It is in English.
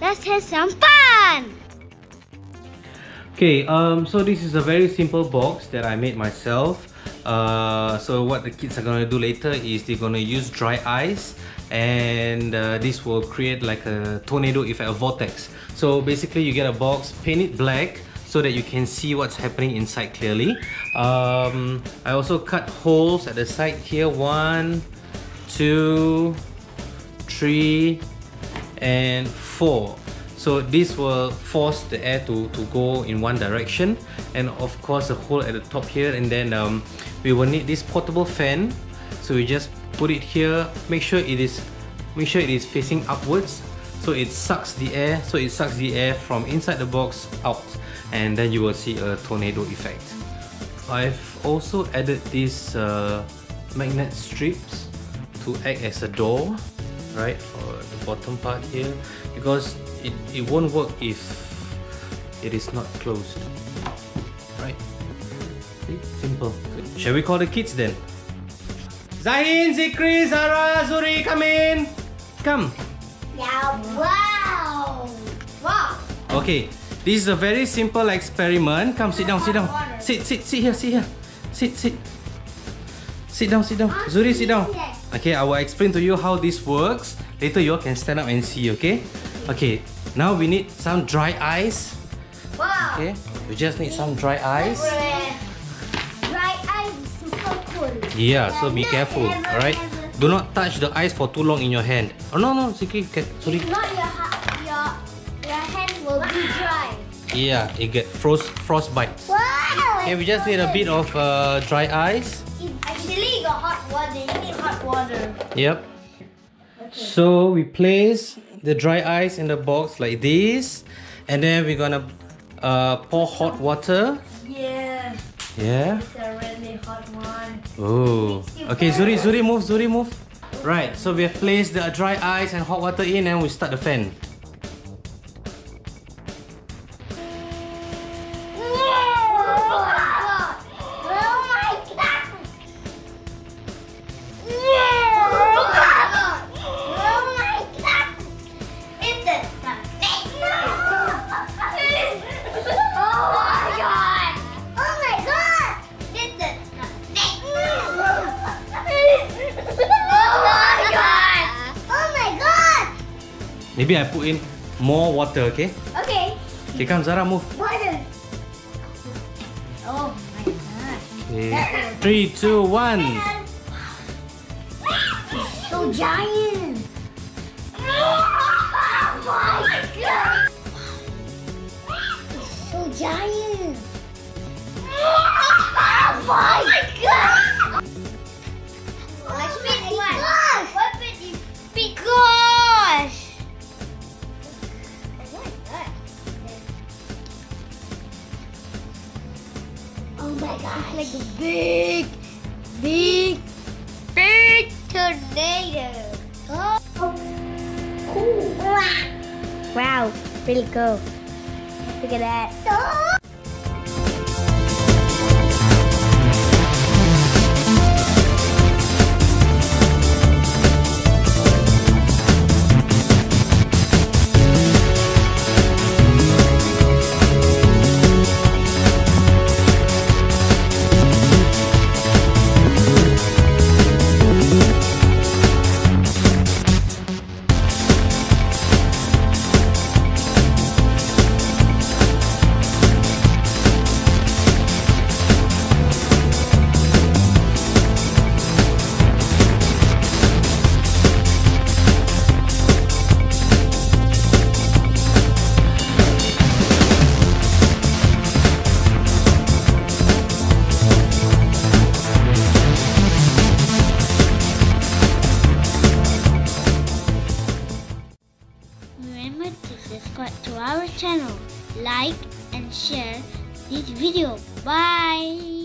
Let's have some fun! Okay, so this is a very simple box that I made myself. So what the kids are going to do later is they're going to use dry ice, and this will create like a tornado effect, a vortex. So basically you get a box, paint it black so that you can see what's happening inside clearly. I also cut holes at the side here, 1, 2, 3 and 4. So this will force the air to go in one direction, and of course a hole at the top here. And then we will need this portable fan, so we just put it here. Make sure it is facing upwards, so it sucks the air. So it sucks the air from inside the box out, and then you will see a tornado effect. I've also added these magnet strips to act as a door, right, for the bottom part here, because it won't work if it is not closed, right? See? Simple. Shall we call the kids then? Zahin, Zikri, Zara, Zuri, come in. Come. Yeah, wow. Wow. Okay, this is a very simple experiment. Come, sit down, sit down. Sit here. Sit down, sit down. Zuri, sit down. Okay, I will explain to you how this works. Later you all can stand up and see, okay? Okay, now we need some dry ice. Wow! Okay, we just need some dry ice. Dry ice is super cool. Yeah, so be careful, alright? Do not touch the ice for too long in your hand. Oh no, no, Zikri, sorry. If not, your hand will be dry. Yeah, it gets frostbite. Wow! Okay, we just need a bit of dry ice. Actually, you got hot water. You need hot water. Yep. Okay. So we place the dry ice in the box like this, and then we're gonna pour hot water. Yeah. Yeah. It's a really hot one. Oh. Okay, Zuri, Zuri, move, Zuri, move. Right. So we have placed the dry ice and hot water in, and we start the fan. Maybe I put in more water, okay? Okay. Okay, come Zara, move. Water. Oh my god. Okay. 3, 2, 1. So giant. Oh my god. So giant. Oh my god. What is big gosh? Oh my gosh, like a big tornado. Oh, cool. Wow, really cool. Look at that. Oh. Channel, like and share this video. Bye.